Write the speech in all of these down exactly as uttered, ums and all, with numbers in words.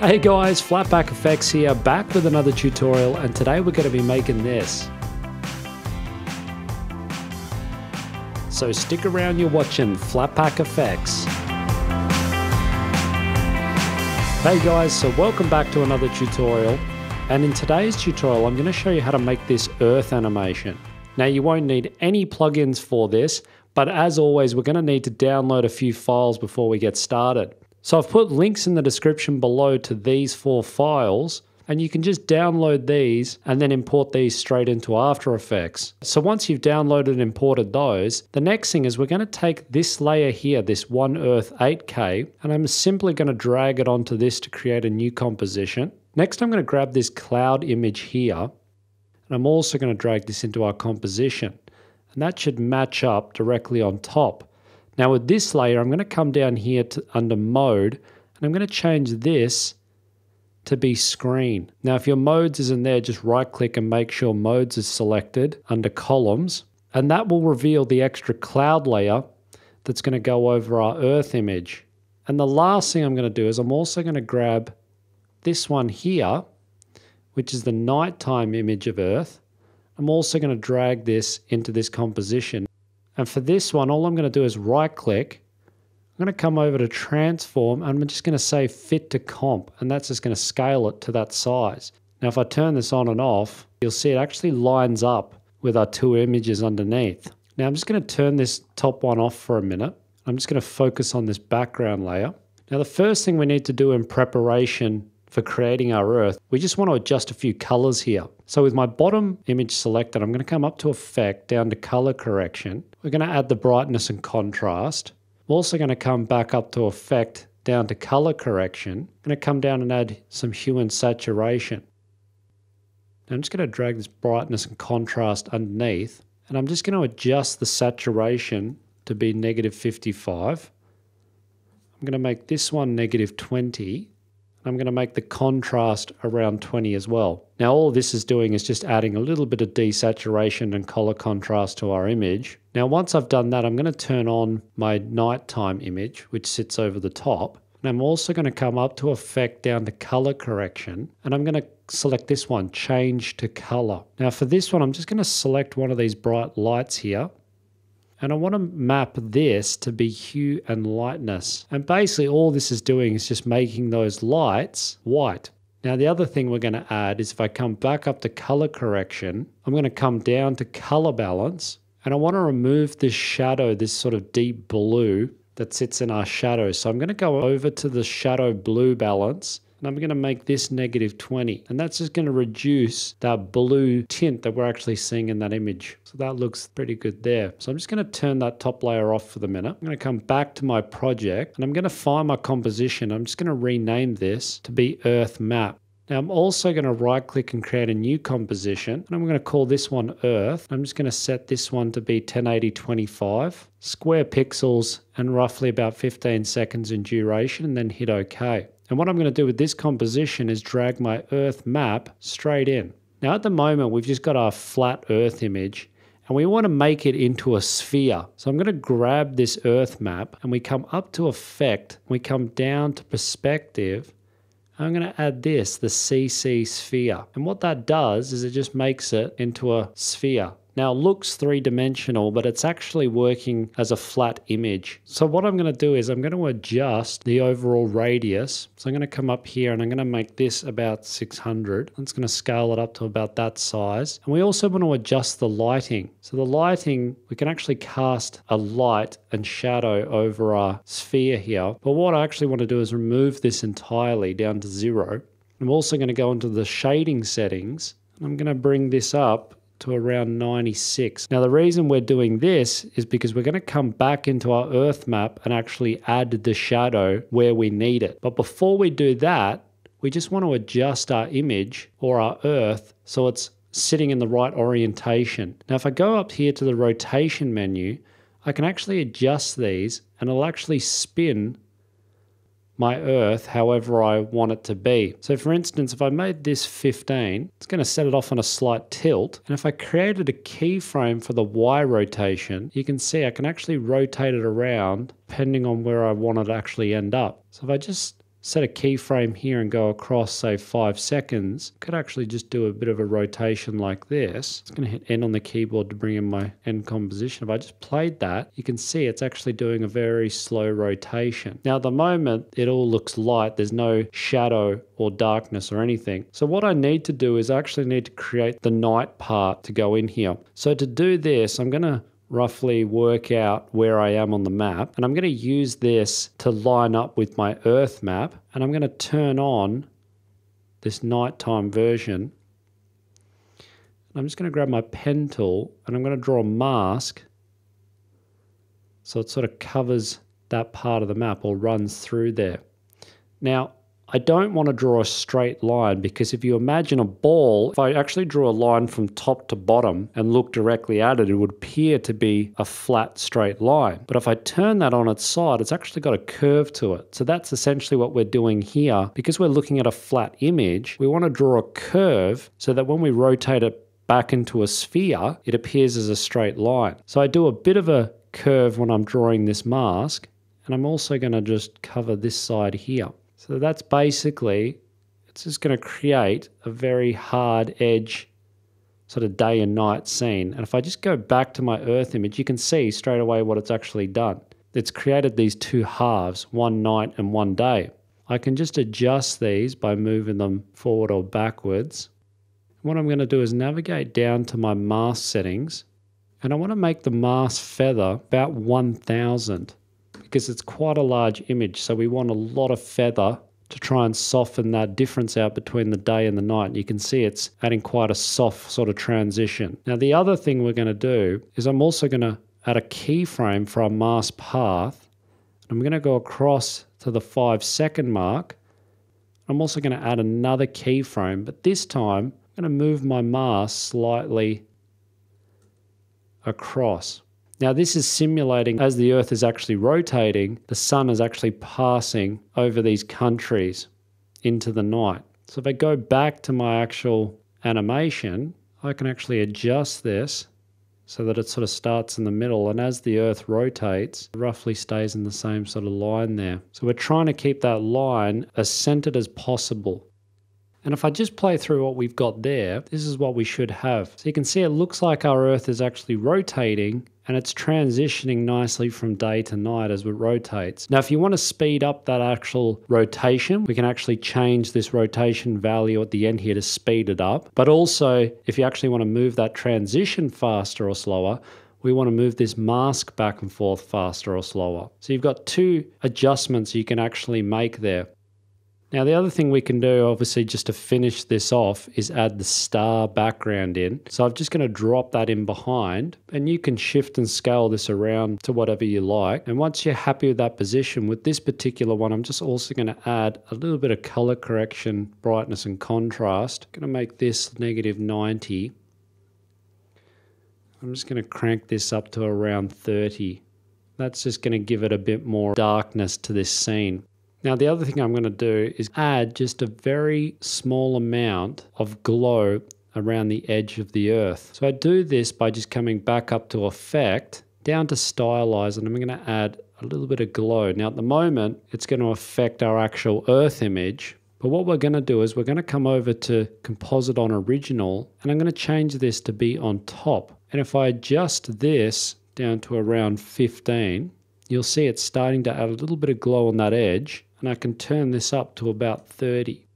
Hey guys, Flat Pack F X here, back with another tutorial, and today we're going to be making this. So stick around, you're watching Flat Pack F X. Hey guys, so welcome back to another tutorial, and in today's tutorial I'm going to show you how to make this earth animation. Now you won't need any plugins for this, but as always we're going to need to download a few files before we get started. So I've put links in the description below to these four files, and you can just download these and then import these straight into After Effects. So once you've downloaded and imported those, the next thing is we're going to take this layer here, this One Earth eight K, and I'm simply going to drag it onto this to create a new composition. Next I'm going to grab this cloud image here, and I'm also going to drag this into our composition, and that should match up directly on top. Now with this layer, I'm going to come down here to under mode, and I'm going to change this to be screen. Now if your modes isn't there, just right click and make sure modes is selected under columns, and that will reveal the extra cloud layer that's going to go over our earth image. And the last thing I'm going to do is I'm also going to grab this one here, which is the nighttime image of earth. I'm also going to drag this into this composition. And for this one, all I'm going to do is right click. I'm going to come over to transform, and I'm just going to say fit to comp, and that's just going to scale it to that size. Now if I turn this on and off, you'll see it actually lines up with our two images underneath. Now I'm just going to turn this top one off for a minute. I'm just going to focus on this background layer. Now the first thing we need to do in preparation for creating our earth, we just want to adjust a few colors here. So with my bottom image selected, I'm going to come up to Effect, down to Color Correction. We're going to add the brightness and contrast. I'm also going to come back up to Effect, down to Color Correction. I'm going to come down and add some hue and saturation. Now I'm just going to drag this brightness and contrast underneath, and I'm just going to adjust the saturation to be negative fifty-five. I'm going to make this one negative twenty. I'm going to make the contrast around twenty as well. Now all this is doing is just adding a little bit of desaturation and color contrast to our image. Now once I've done that, I'm going to turn on my nighttime image, which sits over the top. And I'm also going to come up to Effect, down to Color Correction, and I'm going to select this one, Change to Color. Now for this one, I'm just going to select one of these bright lights here. And I want to map this to be hue and lightness. And basically all this is doing is just making those lights white. Now the other thing we're going to add is if I come back up to Color Correction, I'm going to come down to Color Balance, and I want to remove this shadow, this sort of deep blue that sits in our shadow. So I'm going to go over to the Shadow Blue Balance, and I'm going to make this negative twenty. And that's just going to reduce that blue tint that we're actually seeing in that image. So that looks pretty good there. So I'm just going to turn that top layer off for the minute. I'm going to come back to my project, and I'm going to find my composition. I'm just going to rename this to be Earth Map. Now I'm also going to right click and create a new composition, and I'm going to call this one Earth. I'm just going to set this one to be ten eighty by twenty-five, square pixels, and roughly about fifteen seconds in duration, and then hit OK. And what I'm going to do with this composition is drag my earth map straight in. Now at the moment we've just got our flat earth image, and we want to make it into a sphere. So I'm going to grab this earth map, and we come up to Effect, we come down to Perspective, and I'm going to add this, the C C sphere. And what that does is it just makes it into a sphere. Now it looks three-dimensional, but it's actually working as a flat image. So what I'm going to do is I'm going to adjust the overall radius. So I'm going to come up here, and I'm going to make this about six hundred. I'm just going to scale it up to about that size. And we also want to adjust the lighting. So the lighting, we can actually cast a light and shadow over our sphere here. But what I actually want to do is remove this entirely down to zero. I'm also going to go into the shading settings, and I'm going to bring this up to around ninety-six. Now the reason we're doing this is because we're going to come back into our earth map and actually add the shadow where we need it. But before we do that, we just want to adjust our image or our earth so it's sitting in the right orientation. Now if I go up here to the rotation menu, I can actually adjust these, and it'll actually spin my earth however I want it to be. So for instance, if I made this fifteen, it's going to set it off on a slight tilt. And if I created a keyframe for the Y rotation, you can see I can actually rotate it around depending on where I want it to actually end up. So if I just set a keyframe here and go across, say, five seconds, could actually just do a bit of a rotation like this. It's going to hit N on the keyboard to bring in my end composition. If I just played that, you can see it's actually doing a very slow rotation. Now, at the moment, it all looks light. There's no shadow or darkness or anything. So what I need to do is I actually need to create the night part to go in here. So to do this, I'm going to roughly work out where I am on the map, and I'm going to use this to line up with my Earth map, and I'm going to turn on this nighttime version. And I'm just going to grab my pen tool and I'm going to draw a mask so it sort of covers that part of the map or runs through there. Now, I don't want to draw a straight line, because if you imagine a ball, if I actually drew a line from top to bottom and look directly at it, it would appear to be a flat straight line. But if I turn that on its side, it's actually got a curve to it. So that's essentially what we're doing here. Because we're looking at a flat image, we want to draw a curve so that when we rotate it back into a sphere, it appears as a straight line. So I do a bit of a curve when I'm drawing this mask, and I'm also going to just cover this side here. So that's basically, it's just going to create a very hard edge sort of day and night scene. And if I just go back to my Earth image, you can see straight away what it's actually done. It's created these two halves, one night and one day. I can just adjust these by moving them forward or backwards. What I'm going to do is navigate down to my mask settings, and I want to make the mask feather about one thousand. Because it's quite a large image, so we want a lot of feather to try and soften that difference out between the day and the night. And you can see it's adding quite a soft sort of transition. Now, the other thing we're going to do is I'm also going to add a keyframe for our mask path. I'm going to go across to the five second mark. I'm also going to add another keyframe, but this time I'm going to move my mask slightly across. Now, this is simulating, as the Earth is actually rotating, the sun is actually passing over these countries into the night. So if I go back to my actual animation, I can actually adjust this so that it sort of starts in the middle, and as the Earth rotates, it roughly stays in the same sort of line there. So we're trying to keep that line as centered as possible. And if I just play through what we've got there, this is what we should have. So you can see it looks like our Earth is actually rotating, and it's transitioning nicely from day to night as it rotates. Now, if you want to speed up that actual rotation, we can actually change this rotation value at the end here to speed it up. But also, if you actually want to move that transition faster or slower, we want to move this mask back and forth faster or slower. So you've got two adjustments you can actually make there. Now, the other thing we can do, obviously, just to finish this off, is add the star background in. So I'm just going to drop that in behind, and you can shift and scale this around to whatever you like. And once you're happy with that position, with this particular one, I'm just also going to add a little bit of color correction, brightness and contrast. I'm going to make this negative ninety. I'm just going to crank this up to around thirty. That's just going to give it a bit more darkness to this scene. Now, the other thing I'm going to do is add just a very small amount of glow around the edge of the Earth. So I do this by just coming back up to Effect, down to Stylize, and I'm going to add a little bit of glow. Now, at the moment, it's going to affect our actual Earth image. But what we're going to do is we're going to come over to Composite on Original, and I'm going to change this to be on top. And if I adjust this down to around fifteen, you'll see it's starting to add a little bit of glow on that edge. And I can turn this up to about thirty.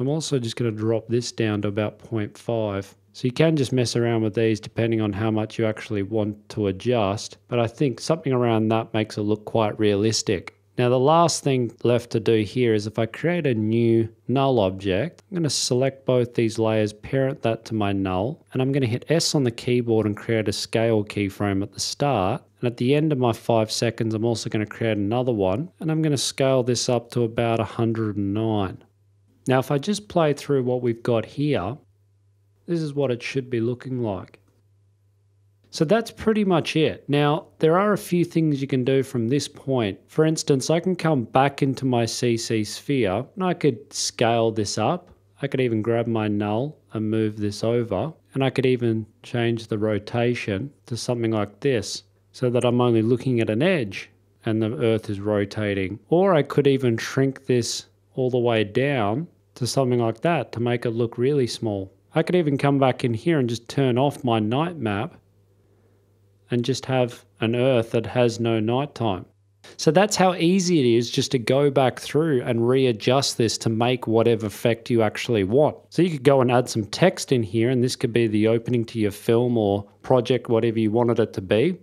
I'm also just going to drop this down to about zero point five. So you can just mess around with these depending on how much you actually want to adjust. But I think something around that makes it look quite realistic. Now, the last thing left to do here is if I create a new null object, I'm going to select both these layers, parent that to my null, and I'm going to hit S on the keyboard and create a scale keyframe at the start. And at the end of my five seconds, I'm also going to create another one, and I'm going to scale this up to about one hundred and nine. Now, if I just play through what we've got here, this is what it should be looking like. So that's pretty much it. Now, there are a few things you can do from this point. For instance, I can come back into my C C sphere and I could scale this up. I could even grab my null and move this over. And I could even change the rotation to something like this so that I'm only looking at an edge and the Earth is rotating. Or I could even shrink this all the way down to something like that to make it look really small. I could even come back in here and just turn off my night map and just have an earth that has no nighttime. So that's how easy it is just to go back through and readjust this to make whatever effect you actually want. So you could go and add some text in here, and this could be the opening to your film or project, whatever you wanted it to be.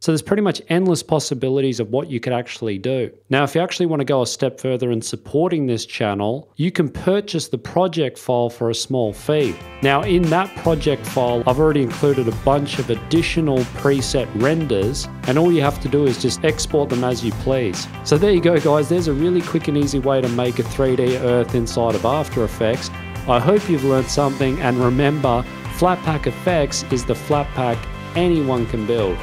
So there's pretty much endless possibilities of what you could actually do. Now, if you actually want to go a step further in supporting this channel, you can purchase the project file for a small fee. Now, in that project file, I've already included a bunch of additional preset renders, and all you have to do is just export them as you please. So there you go, guys. There's a really quick and easy way to make a three D Earth inside of After Effects. I hope you've learned something, and remember, Flat Pack F X is the flat pack anyone can build.